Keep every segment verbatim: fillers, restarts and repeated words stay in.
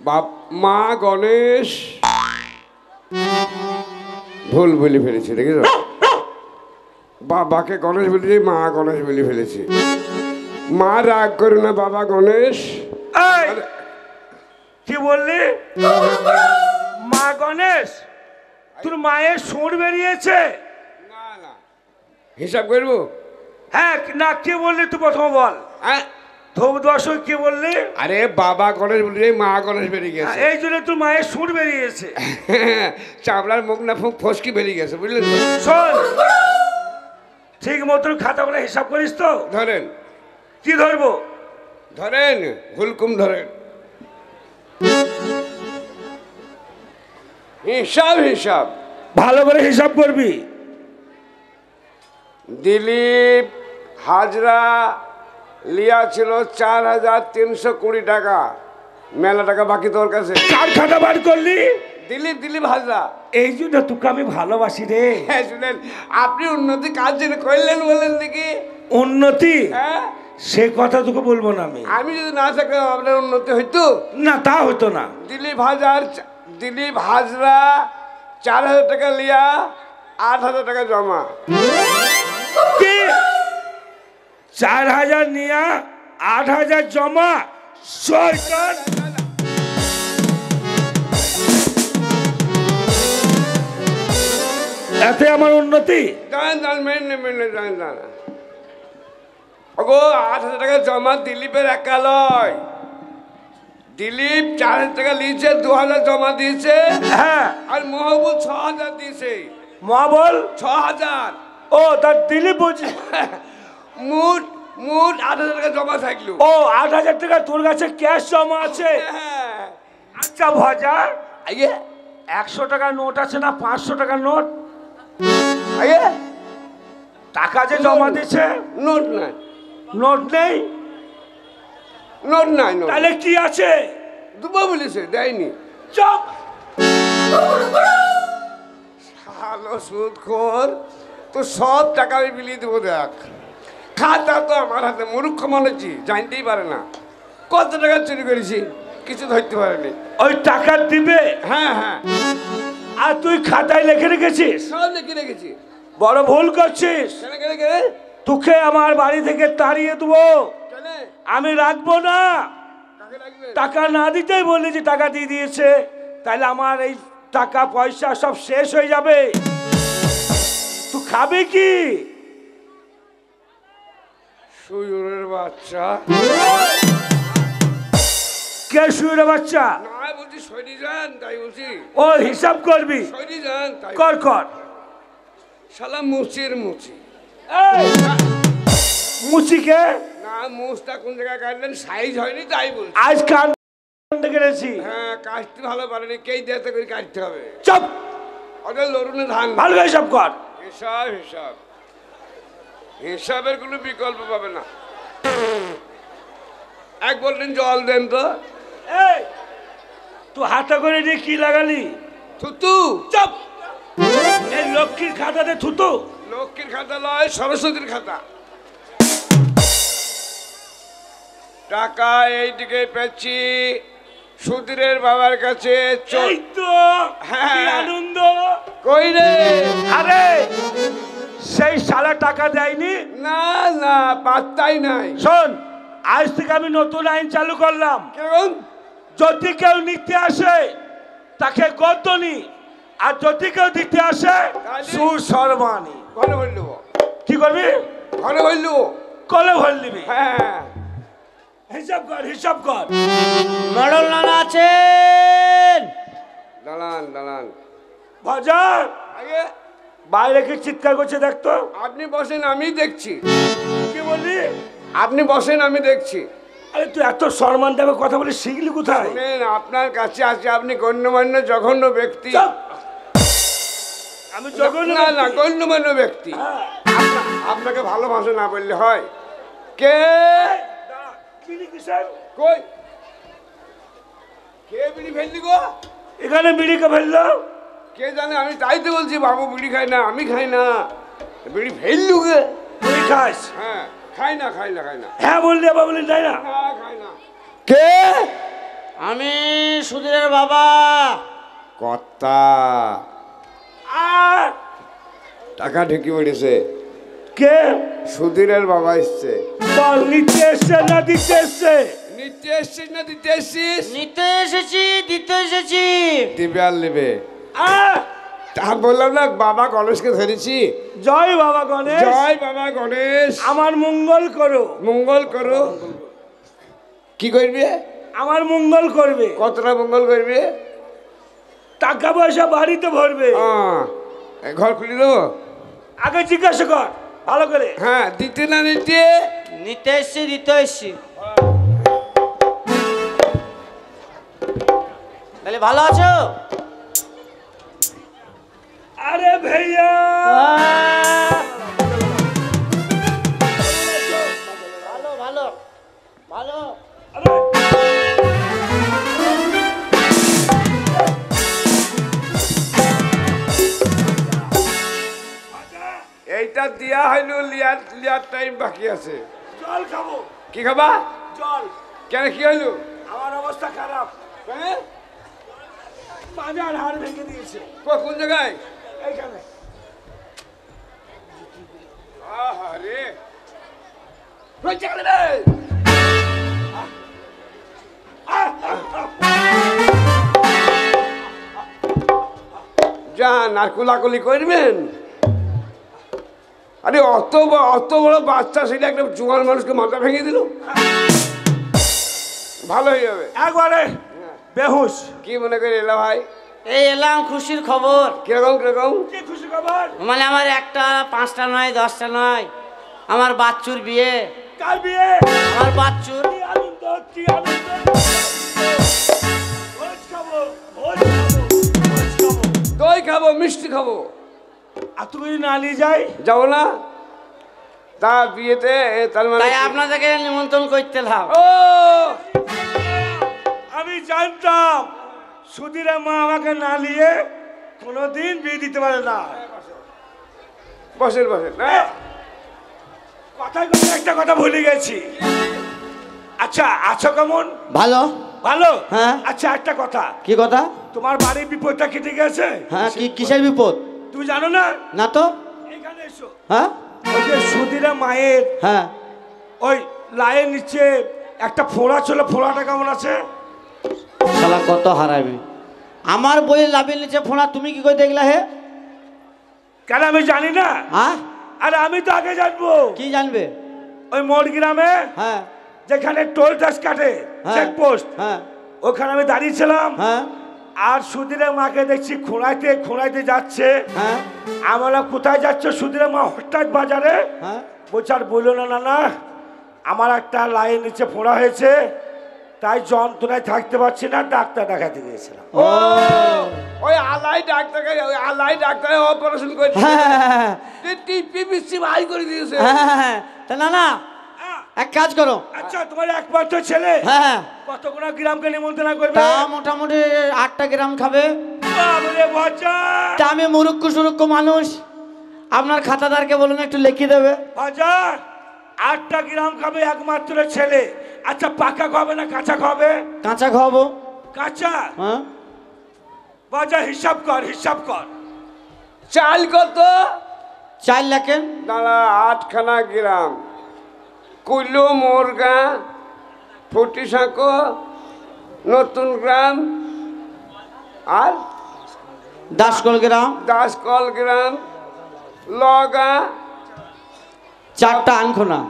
बाप मा गणेश भूल बोली फेलेছি দেখি তো बाबा के गणेश बोली मा गणेश बोली फेलेছি मा राग करो ना बाबा गणेश কি বললি মা গণেশ তোর মায়ের সুর বেরিয়েছে না না হিসাব করব হ্যাঁ না কি বললি তুই প্রথম বল হ্যাঁ ধব দর্শক কি বললি আরে বাবা গণেশ বলি রে মা গণেশ বেরিয়ে গেছে এই জন্য তোর মায়ের সুর বেরিয়েছে চাবলার মুখ না ফুক ফসকি বেরিয়ে গেছে বুঝলি শুন ঠিক মত খাতাগুলো হিসাব করিস তো ধরেন কি ধরবো ধরেন হুলকুম ধরেন हिसाब हिसाब भालो करे हिसाब करबी दिलीप हाजरा लिया छिलो चार हजार तीन सौ कुड़ी टाका मेला टाका बाकी तोर काछे चार खाता बार करली दिलीप दिलीप हाजरा एई जोन्नो तुके आमी भालोबासी रे हाँ शुनेन आपनी उन्नति काज जेने करलेन बोलेन देखि उन्नति हाँ से कथा तुके बोलबो ना आमी आमी जोदि ना थाकले आपनार उन्नति हइतो ना ता हइतो ना दिलीप हाजार दिलीप हाजरा चार हजार टाका लिया आठ हजार टाका जमा चार हजार लिया आठ हजार जमा सरकार এতে আমার উন্নতি জান জান মেনে মেনে জান জান ওগো আট হাজার টাকা জমা দিলীপের একালয় দিলীপ চার হাজার টাকা লিয়েছে দু হাজার জমা দিয়েছে হ্যাঁ আর মহাবুল ছ হাজার দিয়েছে মহাবুল ছ হাজার ও তার দিলীপ বুঝি মোট মোট আট হাজার টাকা জমা থাকলো ও আট হাজার টাকা তোর কাছে ক্যাশ জমা আছে হ্যাঁ আচ্ছা ভাজা আগে একশো টাকা নোট আছে না পাঁচশো টাকা নোট আগে টাকা যে জমা দিয়েছে নোট নাই নোট নেই নোট নাই নোট তাহলে কি আছে দুবা বলেছে দেইনি চুপ শালা সুদ কর তো সব টাকা আমি বিলি দেব দেখ খাতা তো আমার হাতে মূর্খ মানছি জানতেই পারে না কত টাকা চুরি করেছি কিছু ধরতে পারেনি ওই টাকা দিবে হ্যাঁ হ্যাঁ আর তুই খাতায় লিখে রেখেছিস সব লিখে রেখেছি বড় ভুল করছিস কেন কেন কেন তোকে আমার বাড়ি থেকে তাড়িয়ে দেব আমি রাখবো না টাকা না দিতেই বললি যে টাকা দিয়ে দিয়েছে তাহলে আমার এই টাকা পয়সা সব শেষ হয়ে যাবে তুই খাবে কি সুয়রের বাচ্চা কে সুয়রের বাচ্চা না বুঝি সরি জান তাই বুঝি ও হিসাব করবি সরি জান তাই কর কর শালা মুচির মুচি এই মুচি কে ना मुस्ता कौन जगह काटलेन साइज হয়নি তাই বলছি আজ কাল বন্ধ করেছি হ্যাঁ কাটতে ভালো পারেনি কেই দেতে করে কাটতে হবে চুপ ওদের লরুনে ধান ভালো হিসাব কর হিসাব হিসাব হিসাবের কোনো বিকল্প পাবে না এক বললেন জল দেন তো এই তুই হাতে করে নি কি লাগালি থুতু চুপ এই লক্ষীর খাতাতে থুতু লক্ষীর খাতা লয় সরস্বতীর খাতা টাকা এইদিকে পেছি সুধীরের বাবার কাছে এই তো কি আনন্দ কই রে আরে সেই শালা টাকা দেয়নি না না পাত্তাই নাই শুন আজ থেকে আমি নতুন আইন চালু করলাম কেমন যদি কেউ নিতে আসে তাকে গর্দনি আর যদি কেউ দিতে আসে সুসরমানি ঘরে ভরে নেব কি করবি ঘরে ভরে নেব কলে ভরে নিবি হ্যাঁ হিসাব কর হিসাব কর মডল নানা আছেন দালান দালান বাজার আগে বাইরে কি চিৎকার করছে দেখ তো আপনি বসেন আমি দেখছি কি বলি আপনি বসেন আমি দেখছি আরে তুই এত সম্মান দেবে কথা বলে শিখলি কোথায় শুনেন আপনার কাছে আসি আপনি গণ্যমান্য জঘন্য ব্যক্তি আমি জঘন্য না না গণ্যমান্য ব্যক্তি আপনাকে ভালো ভাষা না বললে হয় কে বিড়ি কিসার কই কে বিড়ি ফেললি গো এখানে বিড়ি কে ফেললো কে জানে আমি তাইতে বলছি বাবু বিড়ি খাই না আমি খাই না বিড়ি ফেললু গে তুই খাস হ্যাঁ খাই না খাই না খাই না হ্যাঁ বললি বাবা বলি তাই না না খাই না কে আমি সুধীরের বাবা। কথা আর টাকা ঢেকে পড়েছে। কে? সুধীরের বাবা এসছে। বল নিতে এসছে না দিতে এসছে? নিতে এসছিস না দিতে এসছিস? নিতে এসেছি, দিতে এসেছি। দিবে আর নেবে? আহ আর বললাম না বাবা গণেশকে ধরেছি। জয় বাবা গণেশ, জয় বাবা গণেশ। আমার মঙ্গল করো, মঙ্গল করো। কি করবে? আমার মঙ্গল করবে। কতটা মঙ্গল করবে? টাকা পয়সা বাড়িতে ভরবে। ঘর খুলে দেবো? আগে জিজ্ঞাসা কর ভালো করে। হ্যাঁ, দিতে না নিতে? নিতে এসছি, দিতে এসছি। তাহলে ভালো আছো? अरे भैया भालो भालो भालो। अरे এইটা দিয়া হইলো, লিয়ার লিয়ার টাইম বাকি আছে। জল খাবো। কি খাবা? জল। কেন কি হইলো? আমার অবস্থা খারাপ। হ্যাঁ, বাজার হার ভেঙে দিয়েছে। কোন জায়গায়? যান আর কোলাকুলি করবেন? আরে অত অত বড় বাচ্চা সেটা একটা জোয়ান মানুষকে মাথা ভেঙে দিল। ভালো হয়ে যাবে একবারে বেহুশ। কি মনে করে এলা ভাই? এই এলাম খুশির খবর। কিরকম কিরকম খুশি খবর? মানে আমার একটা, পাঁচটা নয়, দশটা নয়, আমার বাচ্চুর বিয়ে। কার বিয়ে? আমার বাচ্চুর। দই খাবো, মিষ্টি খাবো। আর তুমি না নিয়ে যাই? যাবো না। তা বিয়েতে তার মানে তাই আপনাদেরকে নিমন্ত্রণ করতে লাভ। ও আমি জানতাম সুধীরা মা আমাকে না নিয়ে কোনোদিন বিয়ে দিতে পারে না। বসেন বসেন। কথা একটা কথা ভুলে গেছি। আচ্ছা আছো কেমন? ভালো ভালো। হ্যাঁ। আচ্ছা একটা কথা। কি কথা? তোমার বাড়ির বিপদটা কেটে গেছে? হ্যাঁ। কি কিসের বিপদ? তুমি জানো না? না তো। এখানে এসো। হ্যাঁ, ওই যে সুধীরা মায়ের, হ্যাঁ, ওই লায়ের নিচে একটা ফোড়া ছিল, ফোড়াটা কেমন আছে? শালা কত হারাবি। আমার বই লাভের নিচে ফোনা তুমি কি করে দেখলা? হে কেন আমি জানি না। হ্যাঁ, আরে আমি তো আগে জানবো। কি জানবে? ওই মোড় গ্রামে, হ্যাঁ, যেখানে টোল ট্যাক্স কাটে, চেকপোস্ট, হ্যাঁ, ওখানে আমি দাঁড়িয়েছিলাম। হ্যাঁ। আর সুধীরের মাকে দেখছি খোঁড়াইতে খোঁড়াইতে যাচ্ছে। হ্যাঁ। আমরা কোথায় যাচ্ছ? সুধীরের মা হঠাৎ বাজারে। হ্যাঁ। বোঝার বলল না, না না আমার একটা লাইন নিচে ফোড়া হয়েছে, তাই যন্ত্রণায় থাকতে পারছি না, ডাক্তার দেখাতে গিয়েছিলাম। ও ওই আলাই ডাক্তার, ওই আলাই ডাক্তার অপারেশন করেছে। হ্যাঁ, টিপিসি ভাই করে দিয়েছে। হ্যাঁ। তা না না এক কাজ করো। আচ্ছা তোমার একমাত্র ছেলে, হ্যাঁ, কতগুলো গ্রামকে নিমন্ত্রণ করবে? তা মোটামুটি আটটা গ্রাম খাবে। তা আমি মুরুক্ষ সুরুক্ষ মানুষ, আপনার খাতাদারকে বলুন একটু লিখে দেবে। বাজার আটটা গ্রাম খাবে একমাত্র ছেলে। আচ্ছা পাকা খাবে না কাঁচা খাবে? কাঁচা খাবো। কাঁচা? হ্যাঁ। বাজা হিসাব কর, হিসাব কর। চাল কত? চাল লাখেন দাঁড়া, আটখানা গ্রাম কুইলো, মোরগা, ফুটি সাঁকো, নতুন গ্রাম আর দাসকল গ্রাম, দাসকল গ্রাম লগা, চারটা আনখোনা,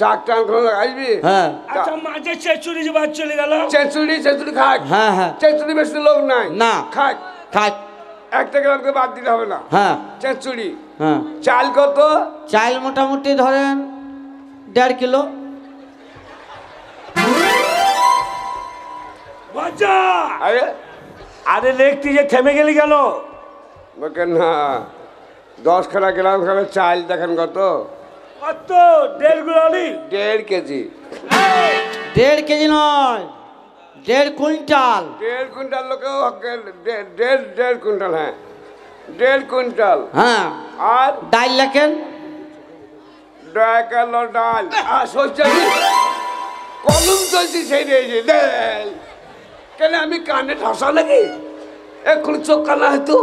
চারটা আনখোনা আসবি। হ্যাঁ। আচ্ছা মাঝে চেচুরি যে বাদ চলে গেল, চেচুরি চেচুরি খাক। হ্যাঁ হ্যাঁ, চেচুরি বেশি লোক নাই। না খাক খাক, একটা গ্রামকে বাদ দিতে হবে না। হ্যাঁ চেচুরি। হ্যাঁ। চাল কত? চাল মোটামুটি ধরেন দেড় কিলো। আরে আরে দেখতে যে থেমে গেলি গেল না। দশখানা গ্রাম খাবে, চাল দেখেন কত? কত? দেড় গুলি, দেড় কেজি। দেড় কেজি নয়, দেড় কুইন্টাল। দেড় কুইন্টাল লোকেও দেড় দেড় কুইন্টাল। হ্যাঁ দেড় কুইন্টাল। হ্যাঁ। আর ডাল লেখেন, ডাল ডাল সরষে। कॉलम चलती से कान ढसा लगे ए खुर्चो काला है तू।